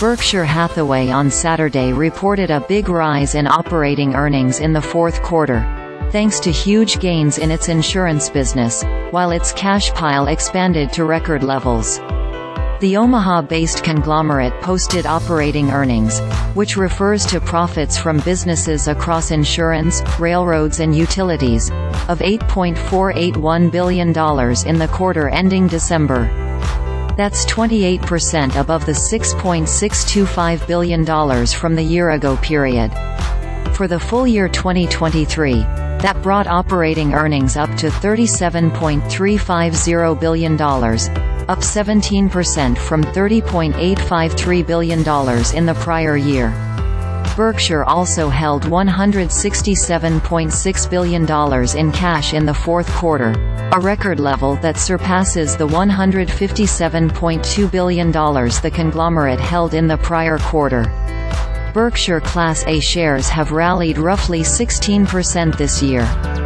Berkshire Hathaway on Saturday reported a big rise in operating earnings in the fourth quarter, thanks to huge gains in its insurance business, while its cash pile expanded to record levels. The Omaha-based conglomerate posted operating earnings, which refers to profits from businesses across insurance, railroads and utilities, of $8.481 billion in the quarter ending December. That's 28% above the $6.625 billion from the year-ago period. For the full year 2023, that brought operating earnings up to $37.350 billion, up 17% from $30.853 billion in the prior year. Berkshire also held $167.6 billion in cash in the fourth quarter, a record level that surpasses the $157.2 billion the conglomerate held in the prior quarter. Berkshire Class A shares have rallied roughly 16% this year.